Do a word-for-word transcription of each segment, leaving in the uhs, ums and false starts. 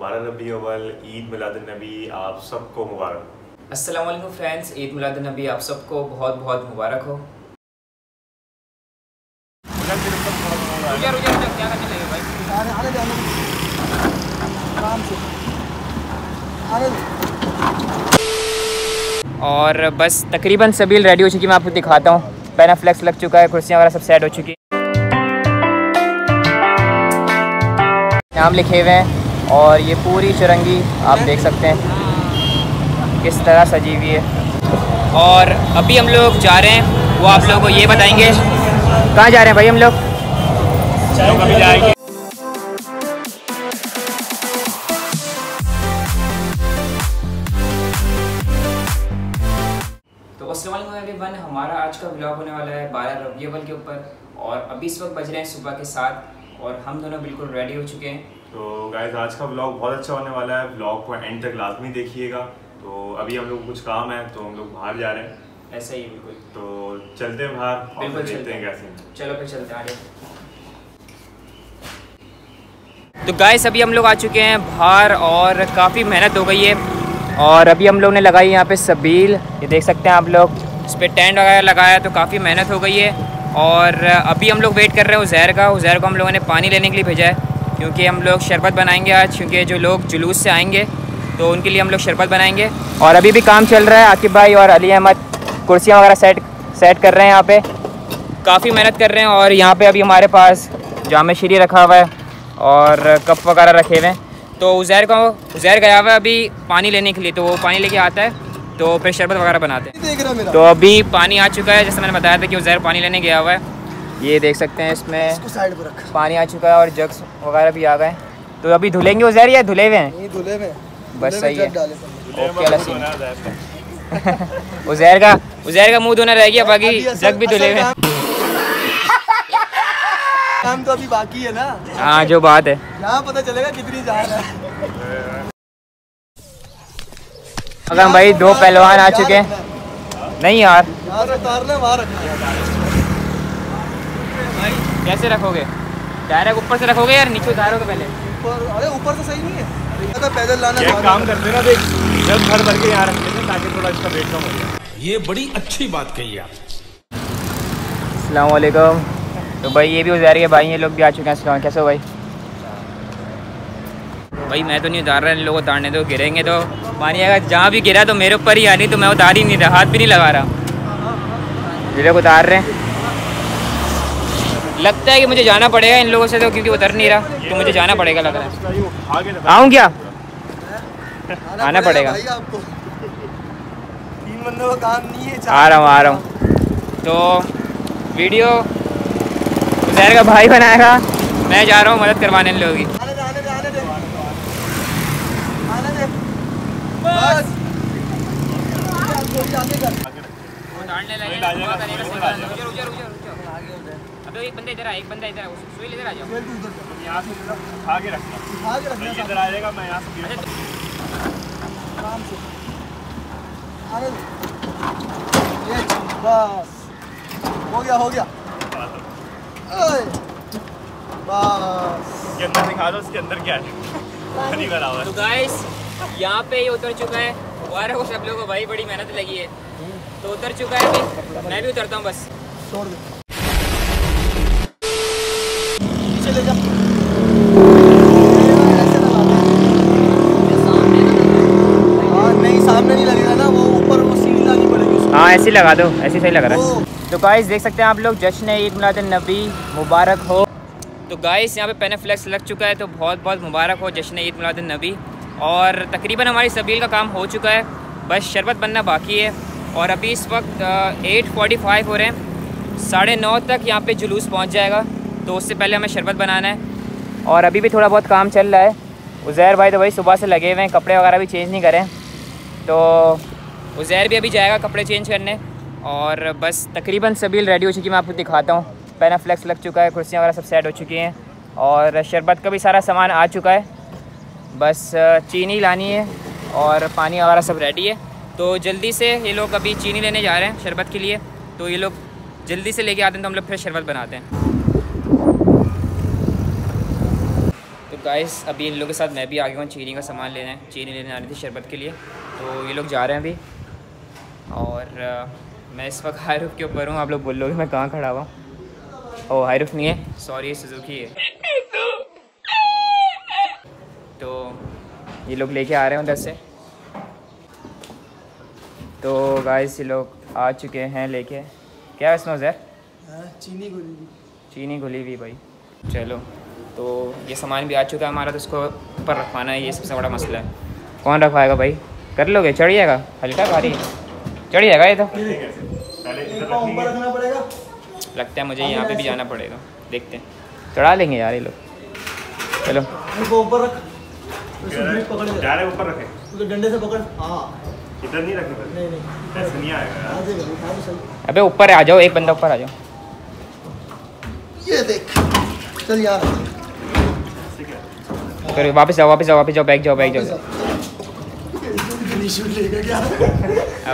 हमारा रबी अवल ईद मिलाद नबी आप सबको मुबारक। अस्सलाम वालेकुम फ्रेंड्स, ईद मिलाद नबी आप सबको बहुत बहुत मुबारक हो। रुजा रुजा रुजा क्या करने लगे भाई? आने दे आने दे आराम से आने दे। और बस तकरीबन सभी रेडी हो चुकी, मैं आपको दिखाता हूँ। पैना फ्लेक्स लग चुका है, कुर्सियाँ वगैरह सब सेट हो चुकी, नाम लिखे हुए हैं। और ये पूरी चुरंगी आप देख सकते हैं किस तरह सजी हुई है। और अभी हम लोग जा रहे हैं, वो आप लोगों को ये बताएंगे। कहाँ जा रहे हैं भाई हम लोग? अभी जाएंगे। तो अस्सलाम वालेकुम एवरीवन, हमारा आज का व्लॉग होने वाला है बारह रबी अव्वल के ऊपर। और अभी इस वक्त बज रहे हैं सुबह के साथ, और हम दोनों बिल्कुल रेडी हो चुके हैं। तो गाइस आज का व्लॉग बहुत अच्छा होने वाला है, व्लॉग को एंड तक लाजमी देखिएगा। तो अभी हम लोग कुछ काम है तो हम लोग बाहर जा रहे हैं, ऐसा ही बिल्कुल। तो चलते हैं बाहर, बिल्कुल चलते हैं कैसे, चलो फिर चलते हैं आगे। तो गाइस अभी हम लोग आ चुके हैं बाहर, और काफ़ी मेहनत हो गई है। और अभी हम लोग ने लगाई यहाँ पे सबील, ये देख सकते हैं आप लोग, इस पर टेंट वगैरह लगाया। तो काफ़ी मेहनत हो गई है, और अभी हम लोग वेट कर रहे हैं उज़ैर का। उज़ैर को हम लोगों ने पानी लेने के लिए भेजा है, क्योंकि हम लोग शरबत बनाएंगे आज, क्योंकि जो लोग जुलूस से आएंगे तो उनके लिए हम लोग शरबत बनाएंगे। और अभी भी काम चल रहा है, आकिब भाई और अली अहमद कुर्सियाँ वगैरह सेट सेट कर रहे हैं। यहाँ पे काफ़ी मेहनत कर रहे हैं। और यहाँ पे अभी हमारे पास जामे शरी रखा हुआ है और कप वगैरह रखे हुए हैं। तो उज़ैर का उज़ैर गया हुआ है अभी पानी लेने के लिए, तो वो पानी लेके आता है तो फिर शरबत वगैरह बनाते हैं। तो अभी पानी आ चुका है, जैसे मैंने बताया था कि उज़ैर पानी लेने गया हुआ है। ये देख सकते हैं इसमें पानी आ चुका है और जग्स वगैरह भी आ गए। तो अभी धुलेंगे उज़ैर या धुले हुए हैं? धुले हुए हैं, बस सही है। ओके, उज़ैर का उज़ैर का मुंह धोना रह गया, बाकी जग भी धुले हुए हैं। काम तो अभी बाकी है ना। हाँ जो बात है, यहाँ पता चलेगा कितनी जान है। अगर भाई दो पहलवान आ चुके हैं। नहीं यार, कैसे रखोगे? डायरेक्ट ऊपर से रखोगे यार नीचे उतारोगे पहले? अरे ऊपर से सही नहीं है, तो पैदल लाना। एक काम करते ना, देख जब भर भर के यहाँ रखते हैं ताकि थोड़ा इसका वेट कम हो जाए। ये बड़ी अच्छी बात कही आप। अस्सलाम वालेकुम। तो भाई ये भी उतार के भाई, ये लोग भी आ चुके हैं। कैसे हो भाई? भाई मैं तो नहीं उतार रहा, इन लोग उतारने दो, गिरेंगे तो पानी अगर जहाँ भी गिरा तो मेरे ऊपर ही आनी, तो मैं उतार ही नहीं रहा, हाथ भी नहीं लगा रहा। ये लोग उतार रहे हैं, लगता है कि मुझे जाना पड़ेगा इन लोगों से, तो क्योंकि उतर नहीं रहा, तो मुझे जाना पड़ेगा लग रहा है। आऊँ क्या? आना पड़ेगा, आ रहा हूँ आ रहा हूँ। तो वीडियो उज़ैर का भाई बनाएगा, मैं जा रहा हूँ मदद करवाने इन लोगों की। तो एक बंदा इधर आ, एक बंदा इधर आ, सुई इधर आ जाओ। यहाँ से उठा के रखना, उठा के रखना, इधर आ जाएगा। मैं यहाँ से आराम से अरे ये बस हो गया हो गया ओए बस। ये अंदर दिखा दो, इसके अंदर क्या है, नहीं भरा हुआ है। तो गाइस यहाँ पे ये उतर चुका है, और वो सब लोगों को भाई बड़ी मेहनत लगी है, तो उतर चुका है। भी मैं भी उतरता हूँ, बस छोड़ दो। हाँ ऐसी लगा दो, ऐसी सही लग रहा है। तो गाइस देख सकते हैं आप लोग, जश्न ए ईद मिलाद उन नबी मुबारक हो। तो गाइस यहाँ पे पैना फ्लेक्स लग चुका है, तो बहुत बहुत मुबारक हो जश्न ए ईद मिलाद उन नबी। और तकरीबन हमारी सबील का काम हो चुका है, बस शरबत बनना बाकी है। और अभी इस वक्त आठ पैंतालीस हो रहे हैं, साढ़े नौ तक यहाँ पे जुलूस पहुँच जाएगा, तो उससे पहले हमें शरबत बनाना है। और अभी भी थोड़ा बहुत काम चल रहा है। उज़ैर भाई तो भाई सुबह से लगे हुए हैं, कपड़े वगैरह भी चेंज नहीं करें, तो उज़ैर भी अभी जाएगा कपड़े चेंज करने। और बस तकरीबन सबील रेडी हो चुकी है, मैं आपको दिखाता हूँ। पैना फ्लेक्स लग चुका है, कुर्सियाँ वगैरह सब सेट हो चुकी हैं, और शरबत का भी सारा सामान आ चुका है, बस चीनी लानी है और पानी वगैरह सब रेडी है। तो जल्दी से ये लोग अभी चीनी लेने जा रहे हैं शरबत के लिए, तो ये लोग जल्दी से लेके आते हैं, तो हम लोग फिर शरबत बनाते हैं। गाइस अभी इन लोगों के साथ मैं भी आ गया हूँ चीनी का सामान लेना है, चीनी लेने आ रही थी शरबत के लिए, तो ये लोग जा रहे हैं अभी। और आ, मैं इस वक्त हाईरूफ के ऊपर हूँ। आप लोग बोल लोगे मैं कहाँ खड़ा हुआ हूँ। ओ हाईरूफ नहीं है, सॉरी सुजुकी है। तो ये लोग लेके आ रहे हैं उधर से। तो गाइस ये लोग आ चुके हैं लेके। क्या है इसमें सर? चीनी घुली हुई, चीनी घुली हुई भाई। चलो तो ये सामान भी आ चुका है हमारा, तो इसको ऊपर रखवाना है, ये सबसे बड़ा मसला है। कौन रखवाएगा भाई? कर लोगे? चढ़ जाएगा, हल्का भारी चढ़ जाएगा ये तो। लगता है मुझे यहाँ पे भी जाना पड़ेगा, देखते हैं। चढ़ा लेंगे यार ये लोग। चलो ऊपर रख, ऊपर रखे डंडे से पकड़। हाँ इधर नहीं रखना, नहीं नहीं आएगा। अबे ऊपर आ जाओ, एक बंदा ऊपर आ जाओ। ये देख चल यार, करो वापस जाओ, वापस जाओ, वापस जाओ, बैग जाओ, बैग जाओ।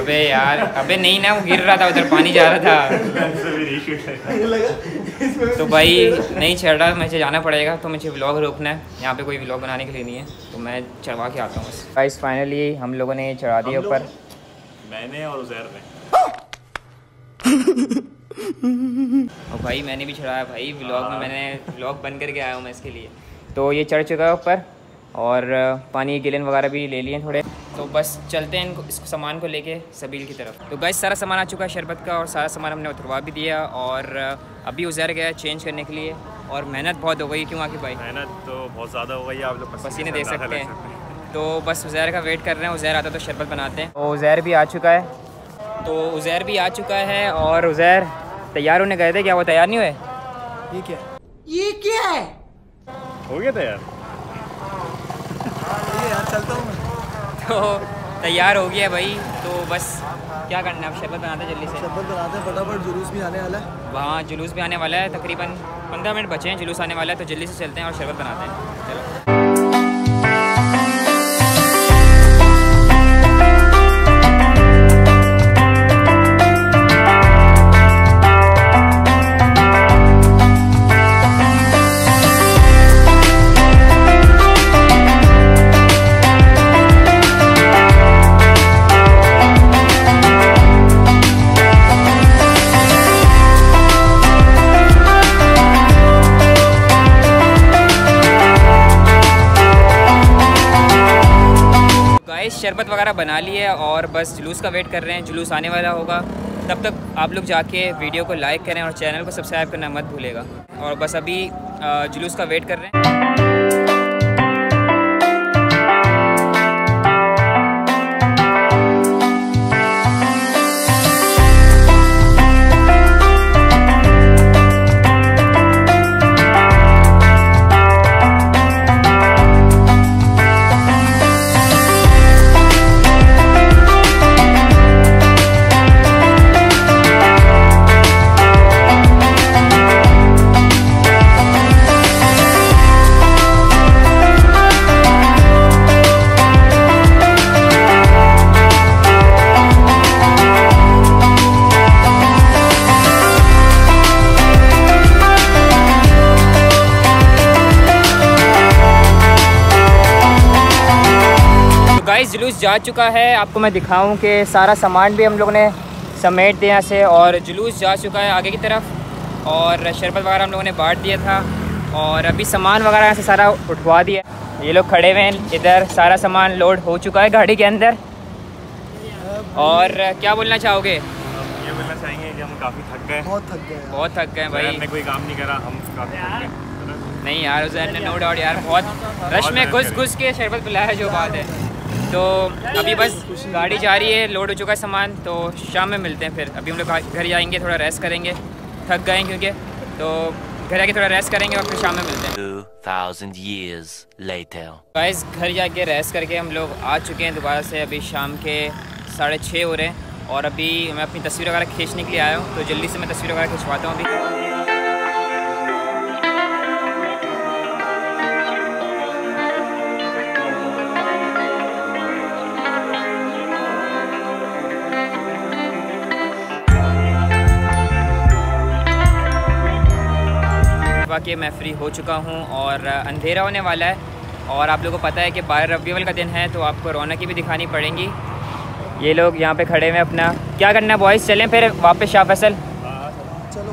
अबे यार, अबे नहीं ना, वो गिर रहा था उधर, पानी जा रहा था। तो भाई नहीं चढ़ रहा, मुझे जाना पड़ेगा। तो मुझे व्लॉग रोकना है, यहाँ पे कोई व्लॉग बनाने के लिए नहीं है, तो मैं चढ़वा के आता हूँ बस। गाइस फाइनली हम लोगों ने चढ़ा दिया ऊपर, मैंने और उजैर ने। और भाई मैंने भी चढ़ाया भाई व्लॉग में, मैंने व्लॉग बंद करके आया हूँ मैं इसके लिए। तो ये चढ़ चुका है ऊपर, और पानी गिलन वगैरह भी ले लिए थोड़े। तो बस चलते हैं इनको, इसको सामान को लेके सबील की तरफ। तो गाइस सारा सामान आ चुका है शरबत का, और सारा सामान हमने उतरवा भी दिया, और अभी उजर गया चेंज करने के लिए। और मेहनत बहुत हो गई, क्यों आके भाई? मेहनत तो बहुत ज़्यादा हो गई, आप लोग पसीने देख सकते हैं। तो बस उजैर का वेट कर रहे हैं, उजैर आता तो शरबत बनाते हैं। और उजैर भी आ चुका है, तो उजैर भी आ चुका है। और उजैर तैयार होने गए थे, क्या वो तैयार नहीं हुए? ये क्या, ये क्या है? हो गया तैयार। चलता हूँ तो तैयार हो गया भाई। तो बस क्या करना है, शरबत बनाते हैं जल्दी से, शरबत बनाते हैं फटाफट। जुलूस भी आने वाला है, वहाँ जुलूस भी आने वाला है, तकरीबन पंद्रह मिनट बचे हैं जुलूस आने वाला है। तो जल्दी से चलते हैं और शरबत बनाते हैं, चलो। शरबत वगैरह बना ली है, और बस जुलूस का वेट कर रहे हैं, जुलूस आने वाला होगा। तब तक आप लोग जाके वीडियो को लाइक करें, और चैनल को सब्सक्राइब करना मत भूलेगा। और बस अभी जुलूस का वेट कर रहे हैं। जुलूस जा चुका है, आपको मैं दिखाऊं कि सारा सामान भी हम लोग ने समेट दिया यहाँ से, और जुलूस जा चुका है आगे की तरफ, और शरबत वगैरह हम लोगों ने बांट दिया था, और अभी सामान वगैरह यहाँ से सारा उठवा दिया। ये लोग खड़े हुए हैं इधर, सारा सामान लोड हो चुका है गाड़ी के अंदर। और क्या बोलना चाहोगे? ये बोलना चाहेंगे कि हम काफ़ी थक गए, बहुत थक गए, बहुत थक गए भाई, हमने कोई काम नहीं करा, हम काफ़ी थक गए। नहीं यार उजैर ने नो डाउट यार बहुत रश में घुस घुस के शरबत पिलाया, जो बात है। तो अभी बस गाड़ी जा रही है, लोड हो चुका है सामान, तो शाम में मिलते हैं फिर। अभी हम लोग घर जाएंगे, थोड़ा रेस्ट करेंगे, थक गए क्योंकि, तो घर जाके थोड़ा रेस्ट करेंगे और फिर शाम में मिलते हैं। गाइस घर जाके रेस्ट करके हम लोग आ चुके हैं दोबारा से। अभी शाम के साढ़े छः हो रहे हैं, और अभी मैं अपनी तस्वीर वगैरह खींचने के लिए आया हूँ, तो जल्दी से मैं तस्वीर वगैरह खिंचवाता हूँ अभी। बाकी के मैं फ़्री हो चुका हूँ और अंधेरा होने वाला है और आप लोगों को पता है कि बारह रबी अव्वल का दिन है, तो आपको रौनकें भी दिखानी पड़ेंगी। ये लोग यहाँ पे खड़े हुए अपना क्या करना है बॉयज़, चलें फिर वापस शाह फैसल, चलो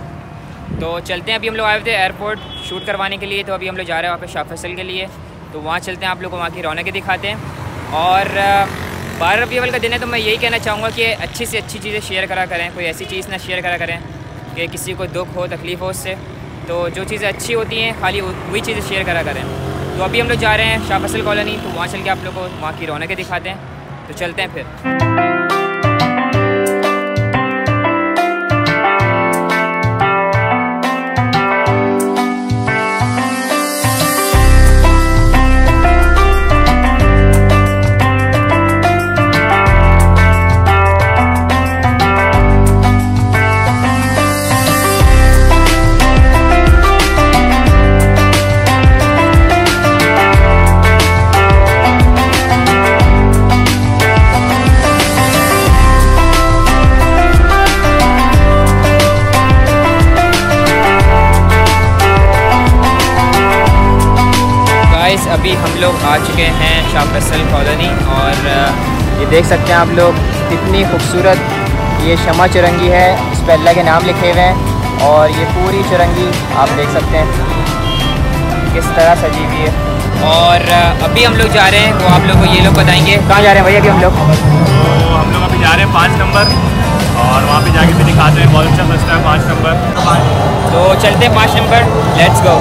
तो चलते हैं। अभी हम लोग आए थे एयरपोर्ट शूट करवाने के लिए, तो अभी हम लोग जा रहे हैं वापस शाह फैसल के लिए, तो वहाँ चलते हैं, आप लोग को वहाँ की रौनकें दिखाते हैं। और बारह रबी अव्वल का दिन है तो मैं यही कहना चाहूँगा कि अच्छी से अच्छी चीज़ें शेयर करा करें, कोई ऐसी चीज़ ना शेयर करा करें कि किसी को दुख हो, तकलीफ़ हो उससे। तो जो चीज़ें अच्छी होती हैं खाली वही चीज़ें शेयर करा करें। तो अभी हम लोग जा रहे हैं शाह फैसल कॉलोनी, तो वहाँ चल के आप लोग को वहाँ की रौनकें दिखाते हैं, तो चलते हैं फिर। अभी हम लोग आ चुके हैं शाह फैसल कॉलोनी और ये देख सकते हैं आप लोग कितनी खूबसूरत ये शमा चुरंगी है, इस पर अल्लाह के नाम लिखे हुए हैं और ये पूरी चुरंगी आप देख सकते हैं किस तरह सजी हुई है। और अभी हम लोग जा रहे हैं, तो आप लोग को ये लोग बताएंगे कहाँ जा रहे हैं भैया। अभी हम लोग तो हम लोग अभी जा रहे हैं पाँच नंबर और वहाँ पे जाके भी दिखाते हैं, बहुत अच्छा सस्ता है पाँच नंबर। तो चलते हैं पाँच number, let's go.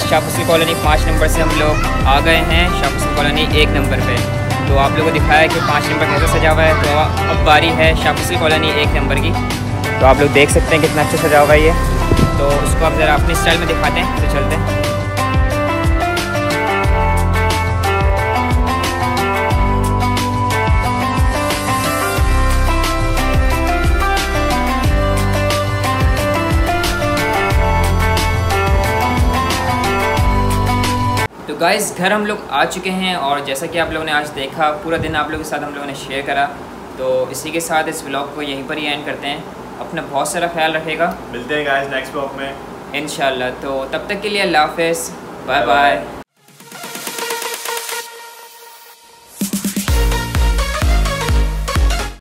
Shah Faisal colony पाँच नंबर से हम लोग आ गए हैं शाह फैसल कॉलोनी एक नंबर पे, तो आप लोगों को दिखाया है कि पाँच नंबर कैसा सजा हुआ है। तो अब बारी है शाह फैसल कॉलोनी एक नंबर की, तो आप लोग देख सकते हैं कितना अच्छा सजा हुआ है ये, तो उसको आप ज़रा अपने स्टाइल में दिखाते हैं, तो चलते हैं। तो गाइज़ घर हम लोग आ चुके हैं और जैसा कि आप लोगों ने आज देखा पूरा दिन आप लोगों के साथ हम लोगों ने शेयर करा, तो इसी के साथ इस व्लॉग को यहीं पर ही एंड करते हैं। अपना बहुत सारा ख्याल रखेगा, मिलते हैं गाइज़ नेक्स्ट व्लॉग में इंशाल्लाह। तो तब तक के लिए अल्लाह हाफ़िज़, बाय बाय।